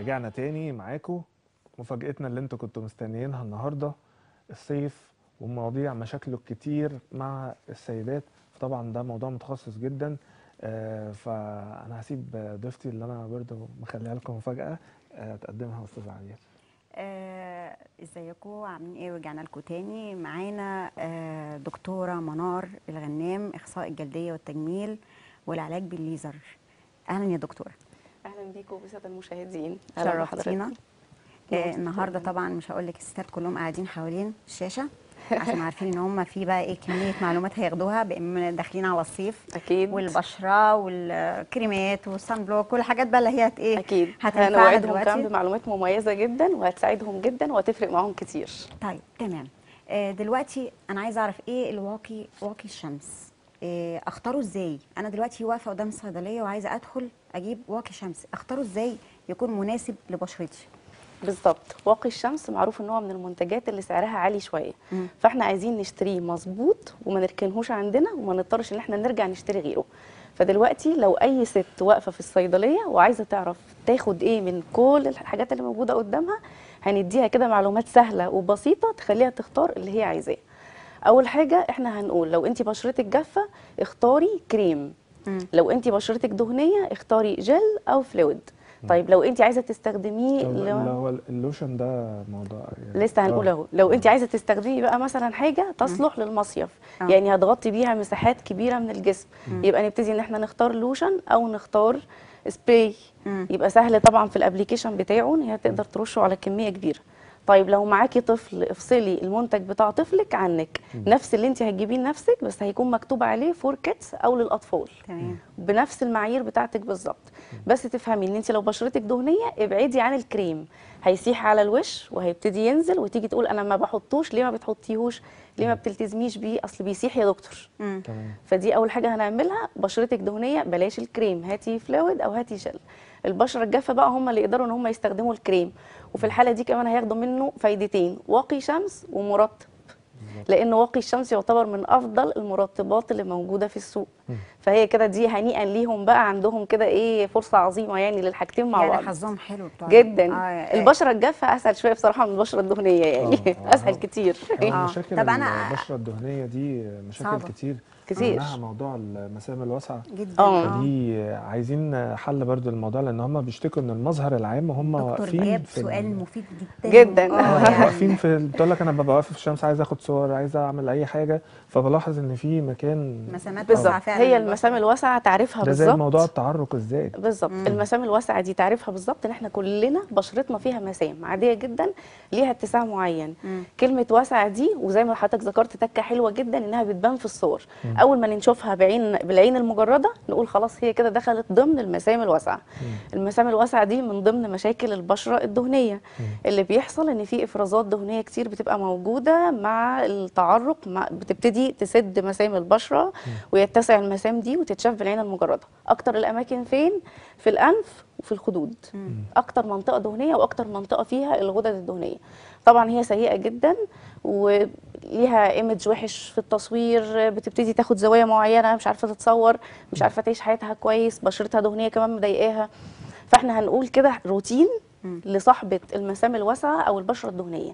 رجعنا تاني معاكم. مفاجأتنا اللي انتوا كنتوا مستنيينها النهارده، الصيف ومواضيع مشاكله الكتير مع السيدات. طبعا ده موضوع متخصص جدا، فانا هسيب ضيفتي اللي انا برضه مخليها لكم مفاجأة تقدمها استاذة عمير. ازيكم، عاملين ايه؟ ورجعنا لكم تاني. معانا دكتورة منار الغنام، اخصائي الجلدية والتجميل والعلاج بالليزر. اهلا يا دكتورة. اهلا بيكم وبالساده المشاهدين، اهلا بحضراتكم. النهارده طبعا مش هقول لك، الستات كلهم قاعدين حوالين الشاشه عشان عارفين ان هم في بقى ايه كميه معلومات هياخدوها، بان داخلين على الصيف اكيد، والبشره والكريمات والصن بلوك والحاجات بقى اللي هي ايه اكيد هنوعدهم كمان بمعلومات مميزه جدا وهتساعدهم جدا وهتفرق معاهم كتير. طيب تمام، دلوقتي انا عايزه اعرف ايه واقي الشمس، اختاره ازاي؟ انا دلوقتي واقفه قدام صيدليه وعايزه ادخل اجيب واقي شمس، اختاره ازاي يكون مناسب لبشرتي؟ بالظبط، واقي الشمس معروف ان هو من المنتجات اللي سعرها عالي شويه، فاحنا عايزين نشتريه مظبوط وما نركنهوش عندنا وما نضطرش ان احنا نرجع نشتري غيره. فدلوقتي لو اي ست واقفه في الصيدليه وعايزه تعرف تاخد ايه من كل الحاجات اللي موجوده قدامها، هنديها كده معلومات سهله وبسيطه تخليها تختار اللي هي عايزاه. اول حاجه احنا هنقول لو انت بشرتك جافه اختاري كريم، لو انت بشرتك دهنيه اختاري جل او فلويد. طيب لو انت عايزه تستخدميه هو اللوشن ده موضوع يعني لسه هنقول اهو. لو انت عايزه تستخدميه بقى مثلا حاجه تصلح للمصيف، يعني هتغطي بيها مساحات كبيره من الجسم، يبقى نبتدي ان احنا نختار لوشن او نختار سبراي، يبقى سهل طبعا في الابلكيشن بتاعه ان هي تقدر ترشه على كميه كبيره. طيب لو معاكي طفل افصلي المنتج بتاع طفلك عنك، نفس اللي انت هتجيبيه لنفسك بس هيكون مكتوب عليه فور كيدز او للاطفال، تمام، بنفس المعايير بتاعتك بالظبط، بس تفهمي ان انت لو بشرتك دهنيه ابعدي عن الكريم، هيسيح على الوش وهيبتدي ينزل وتيجي تقول انا ما بحطوش. ليه ما بتحطيهوش؟ ليه ما بتلتزميش بيه؟ اصل بيسيح يا دكتور. تمام، فدي اول حاجه هنعملها، بشرتك دهنيه بلاش الكريم، هاتي فلويد او هاتي جل. البشره الجافه بقى هم اللي يقدروا ان هم يستخدموا الكريم، وفي الحاله دي كمان هياخدوا منه فايدتين، واقي شمس ومرطب، لان واقي الشمس يعتبر من افضل المرطبات اللي موجوده في السوق. فهي كده دي هنيئا ليهم بقى، عندهم كده ايه فرصه عظيمه يعني للحاجتين مع بعض، يعني حظهم حلو طبعا جدا. البشره الجافه اسهل شويه بصراحه من البشره الدهنيه، يعني اسهل كتير. مشاكل البشره الدهنيه دي مشاكل صعبة كتير منها موضوع المسام الواسعه جدا، دي عايزين حل برضو الموضوع، لان هم بيشتكوا ان المظهر العام هم واقفين. سؤال مفيد جدا واقفين في، بتقول لك انا ببقى واقف في الشمس عايز اخد صور، عايز اعمل اي حاجه، فبلاحظ ان في مكان مسامات واسعه فعلا. هي المسام الواسعه تعرفها بالظبط، زي موضوع التعرق الزائد بالظبط. المسام الواسعه دي تعرفها بالظبط ان احنا كلنا بشرتنا فيها مسام عاديه جدا ليها اتساع معين. كلمه واسعه دي، وزي ما حضرتك ذكرت تكه حلوه جدا انها بتبان في الصور، اول ما نشوفها بالعين المجرده نقول خلاص هي كده دخلت ضمن المسام الواسعه. المسام الواسعه دي من ضمن مشاكل البشره الدهنيه، اللي بيحصل ان في افرازات دهنيه كتير بتبقى موجوده مع التعرق، بتبتدي تسد مسام البشره ويتسع المسام دي وتتشاف بالعين المجرده. اكتر الاماكن فين؟ في الانف وفي الخدود، اكتر منطقه دهنيه واكتر منطقه فيها الغدد الدهنيه. طبعا هي سيئه جدا وليها ايمج وحش في التصوير، بتبتدي تاخد زوايا معينه، مش عارفه تتصور، مش عارفه تعيش حياتها كويس، بشرتها دهنيه كمان مضايقاها. فاحنا هنقول كده روتين لصاحبه المسام الواسعه او البشره الدهنيه.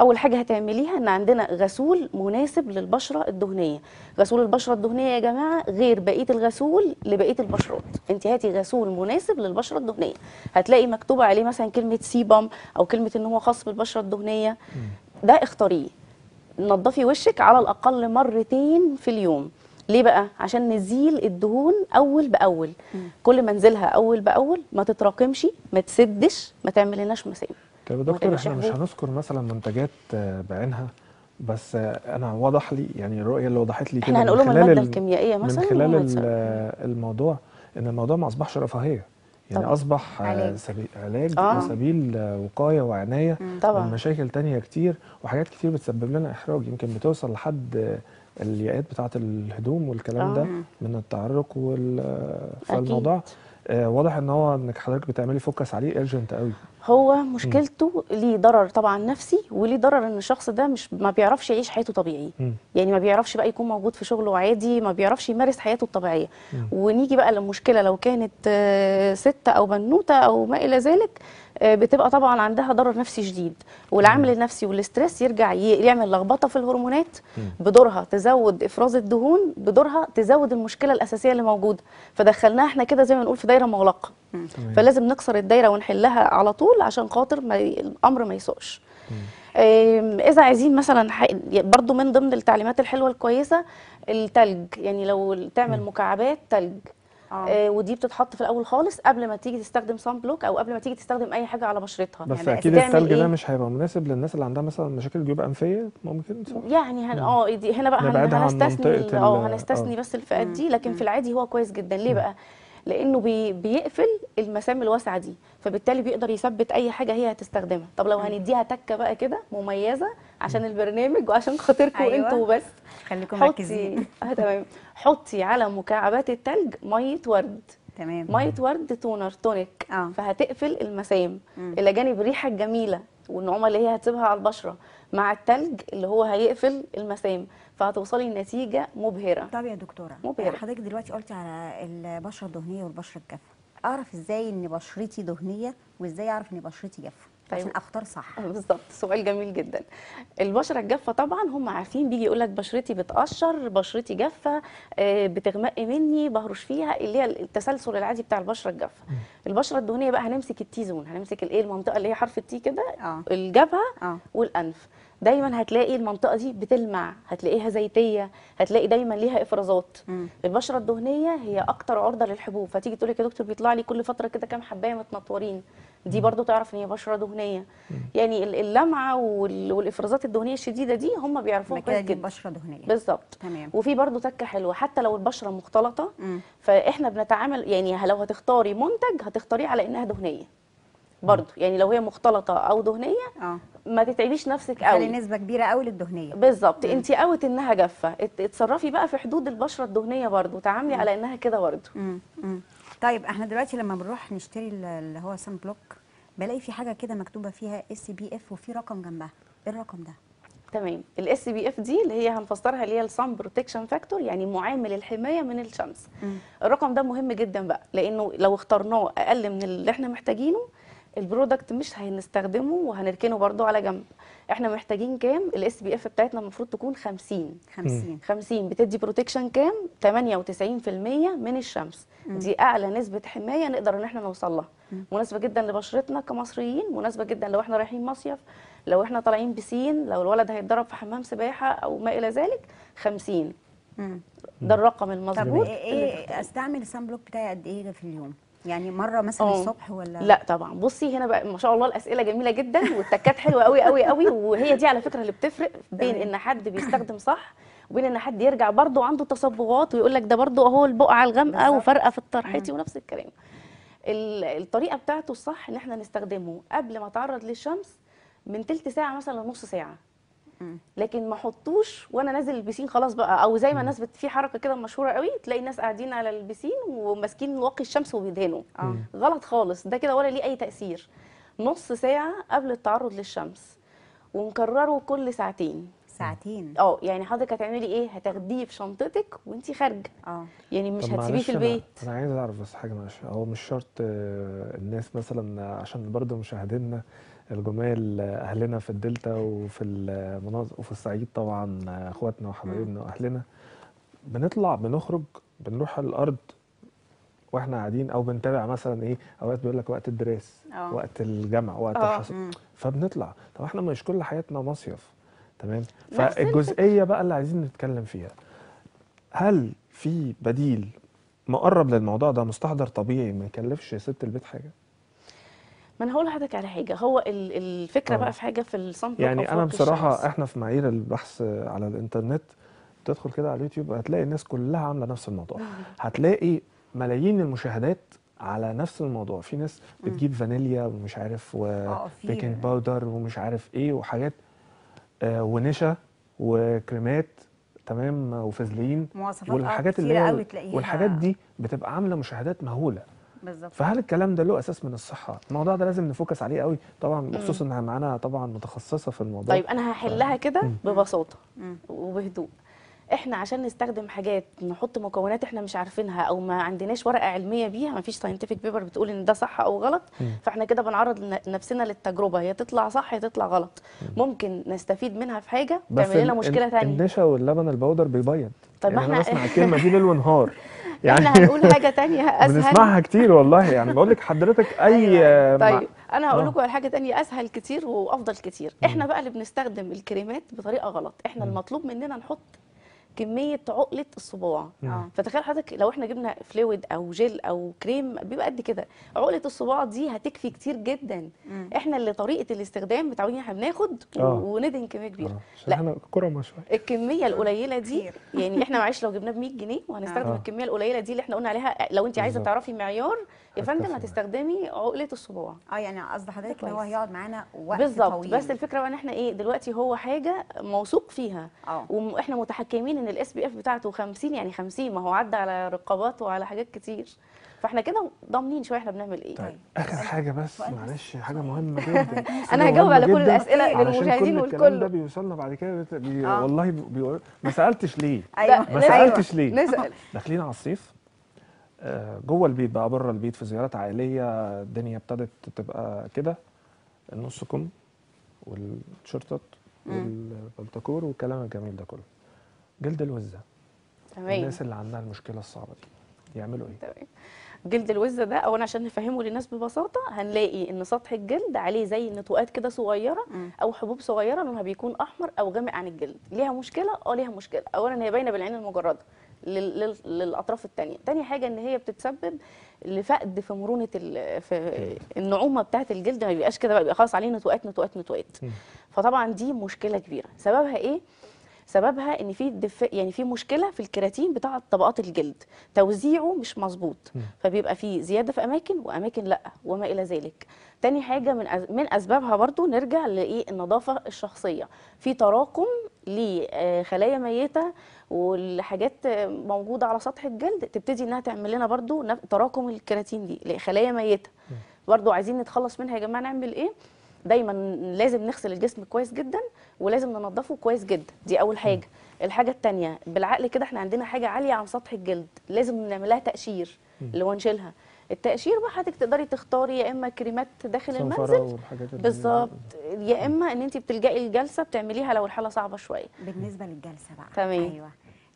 اول حاجه هتعمليها ان عندنا غسول مناسب للبشره الدهنيه. غسول البشره الدهنيه يا جماعه غير بقيه الغسول لبقيه البشرات، انت هاتي غسول مناسب للبشره الدهنيه، هتلاقي مكتوب عليه مثلا كلمه سيبم او كلمه ان هو خاص بالبشره الدهنيه، ده اختاريه. نضفي وشك على الاقل مرتين في اليوم. ليه بقى؟ عشان نزيل الدهون اول باول. كل ما نزيلها اول باول ما تتراكمش، ما تسدش، ما تعملناش مسام. طب يا دكتور احنا مش هنذكر مثلا منتجات بعينها، بس انا وضح لي يعني الرؤيه اللي وضحت لي كده، احنا هنقولهم الماده الكيميائيه مثلا من خلال الموضوع، ان الموضوع ما اصبحش رفاهيه، يعني اصبح علاج وسبيل وقايه وعنايه من مشاكل ثانيه كتير، وحاجات كتير بتسبب لنا احراج، يمكن بتوصل لحد الياقات بتاعه الهدوم والكلام ده من التعرق فالموضوع واضح ان هو انك حضرتك بتعملي فوكس عليه ارجنت قوي. هو مشكلته ليه ضرر طبعا نفسي، وليه ضرر ان الشخص ده مش ما بيعرفش يعيش حياته طبيعي، يعني ما بيعرفش بقى يكون موجود في شغله عادي، ما بيعرفش يمارس حياته الطبيعيه. ونيجي بقى للمشكله لو كانت ست او بنوته او ما الى ذلك، بتبقى طبعا عندها ضرر نفسي شديد، والعامل النفسي والاسترس يرجع يعمل لخبطه في الهرمونات، بدورها تزود افراز الدهون، بدورها تزود المشكله الاساسيه اللي موجوده، فدخلناها احنا كده زي ما نقول في دايره مغلقه. فلازم نكسر الدايره ونحلها على طول عشان خاطر الامر ما يسوقش. إذا عايزين مثلا برضو من ضمن التعليمات الحلوة الكويسة التلج، يعني لو تعمل مكعبات تلج ودي بتتحط في الأول خالص قبل ما تيجي تستخدم صن بلوك أو قبل ما تيجي تستخدم أي حاجة على بشرتها. بس يعني أكيد التلج ده مش هيبقى مناسب للناس اللي عندها مثلا مشاكل جيوب أنفية، ممكن صح؟ يعني هنا بقى هنستثني بس الفئات دي، لكن في العادي هو كويس جدا. ليه بقى؟ لانه بيقفل المسام الواسعه دي، فبالتالي بيقدر يثبت اي حاجه هي هتستخدمها. طب لو هنديها تكه بقى كده مميزه عشان البرنامج وعشان خاطركم انتوا وبس، خليكم مركزين. تمام. حطي على مكعبات التلج ميه ورد، تمام، ميه ورد تونر تونيك، فهتقفل المسام الى جانب الريحه الجميله والنعومه اللي هي هتسيبها على البشره مع التلج اللي هو هيقفل المسام، فهتوصلي لنتيجه مبهره. طب يا دكتوره، حضرتك دلوقتي قلتي على البشره الدهنيه والبشره الجافه، اعرف ازاي ان بشرتي دهنيه وازاي اعرف ان بشرتي جافه؟ طيب. عشان اختار صح. بالظبط، سؤال جميل جدا. البشره الجافه طبعا هم عارفين، بيجي يقول لك بشرتي بتقشر، بشرتي جافه، بتغمق مني، بهرش فيها، اللي هي التسلسل العادي بتاع البشره الجافه. البشره الدهنيه بقى هنمسك التي زون، هنمسك الايه المنطقه اللي هي حرف التي كده، الجبهه والانف. دايما هتلاقي المنطقه دي بتلمع، هتلاقيها زيتيه، هتلاقي دايما ليها افرازات. البشره الدهنيه هي اكتر عرضه للحبوب، فتيجي تقول لك يا دكتور بيطلع لي كل فتره كده كام حبايه متنطورين، دي برضو تعرف ان هي بشره دهنيه. يعني اللمعه والافرازات الدهنيه الشديده دي هم بيعرفوها كويس جدا، بشره دهنيه. بالظبط، تمام. وفي برضو تكه حلوه، حتى لو البشره مختلطه فاحنا بنتعامل، يعني لو هتختاري منتج هتختاريه على انها دهنيه برضو، يعني لو هي مختلطه او دهنيه ما تتعبيش نفسك قوي، نسبه كبيره قوي للدهنيه. بالظبط، انت اوت انها جافه، اتصرفي بقى في حدود البشره الدهنيه برضو، تعاملي على انها كده برضو. طيب احنا دلوقتي لما بنروح نشتري اللي هو صن بلوك بلاقي في حاجه كده مكتوبه فيها SPF وفي رقم جنبها، ايه الرقم ده؟ تمام. الSPF دي اللي هي هنفسرها اللي هي الصن بروتكشن فاكتور، يعني معامل الحمايه من الشمس. الرقم ده مهم جدا بقى، لانه لو اخترناه اقل من اللي احنا محتاجينه البرودكت مش هنستخدمه وهنركنه برضو على جنب. احنا محتاجين كام؟ الSPF بتاعتنا المفروض تكون 50 بتدي بروتكشن كام؟ 98% من الشمس. دي اعلى نسبه حمايه نقدر ان احنا نوصل لها، مناسبه جدا لبشرتنا كمصريين، مناسبه جدا لو احنا رايحين مصيف، لو احنا طالعين بسين، لو الولد هيتدرب في حمام سباحه او ما الى ذلك. 50 ده الرقم المظبوط. طب ايه استعمل الصن بلوك بتاعي قد ايه في اليوم؟ يعني مره مثلا الصبح ولا؟ لا طبعا. بصي هنا بقى ما شاء الله الاسئله جميله جدا والتكات حلوه قوي قوي قوي، وهي دي على فكره اللي بتفرق بين ان حد بيستخدم صح وبين ان حد يرجع برضه عنده تصبغات ويقول لك ده برضه اهو البقعه الغامقه وفرقه في طرحتي ونفس الكلام. الطريقه بتاعته الصح ان احنا نستخدمه قبل ما اتعرض للشمس من تلت ساعه مثلا لنص ساعه، لكن ما حطوش وانا نازل البسين خلاص بقى، او زي ما الناس في حركه كده مشهوره قوي، تلاقي ناس قاعدين على البسين وماسكين واقي الشمس وبيدهنوا. غلط خالص، ده كده ولا ليه اي تاثير. نص ساعه قبل التعرض للشمس، ونكرره كل ساعتين. ساعتين؟ يعني حضرتك هتعملي ايه؟ هتاخديه في شنطتك وانت خارجه، يعني مش هتسيبيه في البيت. انا عايز اعرف بس حاجه، معلش، هو مش شرط الناس مثلا، عشان برضه مشاهدينا الجمال اهلنا في الدلتا وفي المناطق وفي الصعيد طبعا، اخواتنا وحبايبنا واهلنا، بنطلع بنخرج بنروح الارض واحنا قاعدين، او بنتابع مثلا ايه اوقات بيقول لك وقت الدراسة، وقت الجامعه، وقت الحصول، فبنطلع. طب احنا مش كل حياتنا مصيف، تمام؟ فالجزئيه بقى اللي عايزين نتكلم فيها، هل في بديل مقرب للموضوع ده، مستحضر طبيعي ما يكلفش ست البيت حاجه؟ ما انا هقول لحضرتك على حاجه، هو الفكره بقى في حاجه في الصن بلوك. يعني انا بصراحه احنا في معايير البحث على الانترنت، تدخل كده على اليوتيوب هتلاقي الناس كلها عامله نفس الموضوع، هتلاقي ملايين المشاهدات على نفس الموضوع. في ناس بتجيب فانيليا ومش عارف وبيكنج باودر ومش عارف ايه وحاجات ونشا وكريمات، تمام، وفازلين والحاجات اللي هي والحاجات دي بتبقى عامله مشاهدات مهوله. بالظبط. فهل الكلام ده له اساس من الصحه؟ الموضوع ده لازم نفوكس عليه قوي طبعا، خصوصا ان معانا طبعا متخصصه في الموضوع. طيب انا هحلها كده ببساطه وبهدوء. احنا عشان نستخدم حاجات نحط مكونات احنا مش عارفينها او ما عندناش ورقه علميه بيها، ما فيش ساينتفك بيبر بتقول ان ده صح او غلط، فاحنا كده بنعرض نفسنا للتجربه، هي تطلع صح هي تطلع غلط، ممكن نستفيد منها في حاجه تعمل لنا مشكله ثانيه. النشا واللبن البودر بيبيض. طب يعني احنا بنسمع الكلمه دي ليل ونهار، يعني احنا هنقول حاجه ثانيه اسهل بنسمعها كتير والله، يعني بقول لك حضرتك اي طيب انا هقول لكم على حاجه ثانيه اسهل كتير وافضل كتير. احنا بقى اللي بنستخدم الكريمات بطريقه غلط، احنا المطلوب مننا نحط كميه عقله الصباع. فتخيل حضرتك لو احنا جبنا فلويد او جيل او كريم بيبقى قد كده، عقله الصباع دي هتكفي كتير جدا. احنا اللي طريقه الاستخدام متعودين احنا بناخد وندهن كميه كبيره، لا احنا كرمه شويه الكميه القليله دي يعني احنا معلش لو جبناه ب 100 جنيه وهنستخدم الكميه القليله دي اللي احنا قلنا عليها، لو انت عايزه تعرفي معيار يا فندم هتستخدمي عقله الصباع. يعني قصد حضرتك ان هو هيقعد معانا وقت طويل بالظبط، بس الفكره بقى ان احنا ايه دلوقتي هو حاجه موثوق فيها واحنا متحكمين ان الاس بي اف بتاعته 50، يعني 50 ما هو عدى على رقابات وعلى حاجات كتير، فاحنا كده ضامنين شويه احنا بنعمل ايه. طيب اخر حاجه بس معلش حاجه مهمه جدا انا هجاوب على كل الاسئله للمشاهدين والكل ده بيوصلنا بعد كده والله ما سالتش ليه ما سالتش ليه. داخلين على الصيف، جوه البيت بقى بره البيت في زيارات عائليه الدنيا ابتدت تبقى كده، النص كم والتيشيرتات والبلطكور والكلام الجميل ده كله، جلد الوزه الناس اللي عندها المشكله الصعبه دي يعملوا ايه؟ تمام. جلد الوزه ده اولا عشان نفهمه للناس ببساطه هنلاقي ان سطح الجلد عليه زي نتوءات كده صغيره او حبوب صغيره لونها بيكون احمر او غامق عن الجلد. ليها مشكله؟ ليها مشكله. اولا هي باينه بالعين المجرده للاطراف الثانيه، ثاني حاجه ان هي بتتسبب لفقد في مرونه في النعومه بتاعه الجلد، ما بيبقاش كده بقى خلاص عليه نتوءات نتوءات نتوءات. فطبعا دي مشكله كبيره. سببها ايه؟ سببها ان في يعني في مشكله في الكيراتين بتاع طبقات الجلد، توزيعه مش مظبوط، فبيبقى في زياده في اماكن واماكن لا وما الى ذلك. تاني حاجه من اسبابها برضو نرجع لايه النظافه الشخصيه، في تراكم لخلايا ميته والحاجات موجوده على سطح الجلد تبتدي انها تعمل لنا برضو تراكم الكيراتين دي لخلايا ميته. برضو عايزين نتخلص منها يا جماعه، نعمل ايه؟ دايما لازم نغسل الجسم كويس جدا ولازم ننضفه كويس جدا، دي اول حاجه. الحاجه الثانيه بالعقل كده احنا عندنا حاجه عاليه عن سطح الجلد لازم نعملها تقشير اللي هو نشيلها. التقشير بقى حضرتك تقدري تختاري يا اما كريمات داخل المنزل بالظبط، يا اما ان انت بتلجئي الجلسه بتعمليها لو الحاله صعبه شويه. بالنسبه للجلسه بقى تمام. ايوه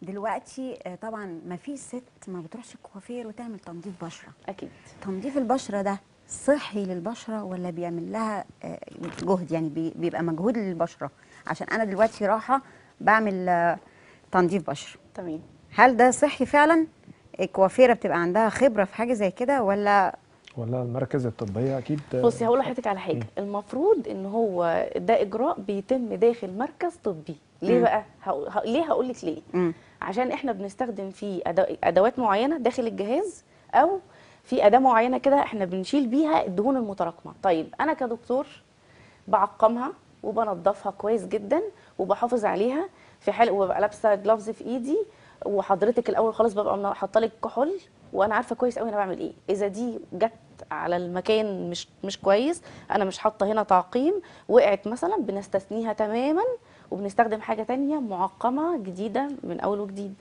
دلوقتي طبعا ما فيش ست ما بتروحش الكوافير وتعمل تنظيف بشره، اكيد تنظيف البشره ده صحي للبشره ولا بيعمل لها جهد؟ يعني بيبقى مجهود للبشره، عشان انا دلوقتي رايحه بعمل تنظيف بشره تمام، هل ده صحي فعلا؟ الكوافيره بتبقى عندها خبره في حاجه زي كده ولا المركز الطبيه؟ اكيد. بصي هقول لحضرتك على حاجه، المفروض ان هو ده اجراء بيتم داخل مركز طبي. ليه بقى؟ ليه هقول لك ليه. عشان احنا بنستخدم فيه ادوات معينه داخل الجهاز او في اداه معينه كده احنا بنشيل بيها الدهون المتراكمه. طيب انا كدكتور بعقمها وبنضفها كويس جدا وبحافظ عليها في حال، وببقى لابسه جلافز في ايدي، وحضرتك الاول خالص ببقى حاطه لك كحول وانا عارفه كويس قوي انا بعمل ايه. اذا دي جت على المكان مش كويس، انا مش حاطه هنا تعقيم، وقعت مثلا بنستثنيها تماما وبنستخدم حاجه ثانيه معقمه جديده من اول وجديد.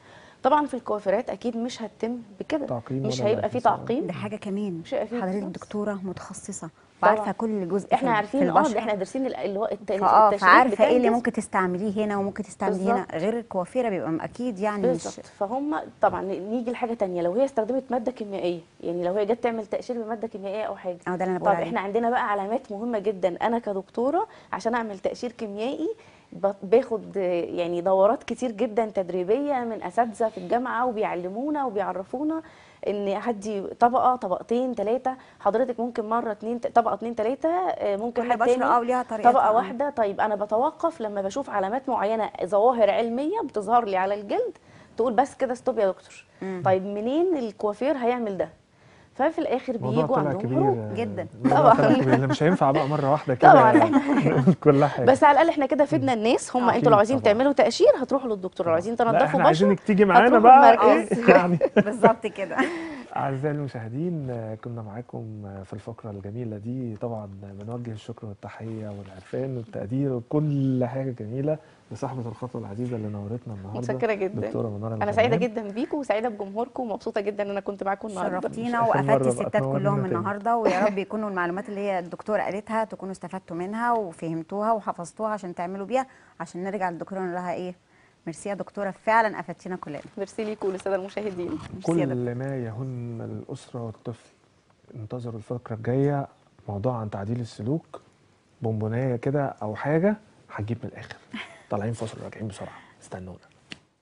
طبعا في الكوافيرات اكيد مش هتتم بكده، مش هيبقى في تعقيم. ده حاجه كمان حضرتك دكتوره متخصصه وعارفه كل جزء، احنا عارفين احنا دارسين اللي هو التشريح، عارفه ايه اللي ممكن تستعمليه هنا وممكن تستعمليه هنا، غير الكوافيره بيبقى اكيد يعني بالظبط. فهم طبعا نيجي لحاجه ثانيه، لو هي استخدمت ماده كيميائيه، يعني لو هي جت تعمل تقشير بماده كيميائيه او حاجه ده اللي انا بقول. طب احنا عندنا بقى علامات مهمه جدا، انا كدكتوره عشان اعمل تقشير كيميائي باخد يعني دورات كتير جدا تدريبيه من اساتذه في الجامعه، وبيعلمونا وبيعرفونا ان هدي طبقه طبقتين ثلاثه، حضرتك ممكن مره اتنين طبقه اتنين ثلاثه، ممكن حد تاني طبقه واحده. طيب انا بتوقف لما بشوف علامات معينه، ظواهر علميه بتظهر لي على الجلد تقول بس كده ستوب يا دكتور. طيب منين الكوافير هيعمل ده؟ ففي الاخر بيجوا عندهم حروق جدا طبعا مش هينفع بقى مره واحده كده طبعا كل حاجه. بس على الاقل احنا كده فدنا الناس. هم انتوا لو عايزين تعملوا تقشير هتروحوا للدكتور، لو عايزين تنضفوا بشرة عايزينك تيجي معانا بقى يعني بالظبط كده. أعزائي المشاهدين، كنا معاكم في الفقرة الجميلة دي. طبعا بنوجه الشكر والتحية والعرفان والتقدير وكل حاجة جميلة لصاحبة الخطوة العزيزة اللي نورتنا النهارده. متشكرة جدا دكتورة منار الغنام. أنا سعيدة جدا بيكم وسعيدة بجمهوركم ومبسوطة جدا إن أنا كنت معاكم النهارده. شرفتينا وأفدتي الستات كلهم النهارده، ويا رب يكونوا المعلومات اللي هي الدكتورة قالتها تكونوا استفدتوا منها وفهمتوها وحفظتوها عشان تعملوا بيها، عشان نرجع للدكتورة نقول لها إيه؟ ميرسي يا دكتوره، فعلا افدتينا كلنا. ميرسي ليكوا وللساده المشاهدين. كل ما يهن الاسره والطفل، انتظروا الفقره الجايه، موضوع عن تعديل السلوك، بونبونايه كده او حاجه هتجيب من الاخر. طالعين فاصل راجعين بسرعه، استنونا.